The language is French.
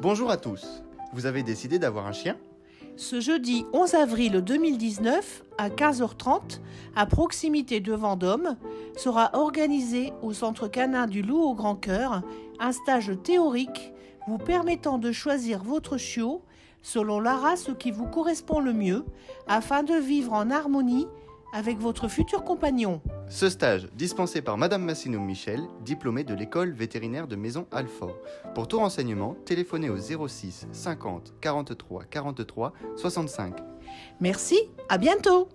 Bonjour à tous. Vous avez décidé d'avoir un chien ? Ce jeudi 11 avril 2019 à 15h30, à proximité de Vendôme, sera organisé au centre canin du Loup au Grand Cœur un stage théorique vous permettant de choisir votre chiot selon la race qui vous correspond le mieux afin de vivre en harmonie avec votre futur compagnon. Ce stage, dispensé par Madame Massinot-Michèle, diplômée de l'école vétérinaire de Maisons-Alfort. Pour tout renseignement, téléphonez au 06 50 43 63 65. Merci, à bientôt.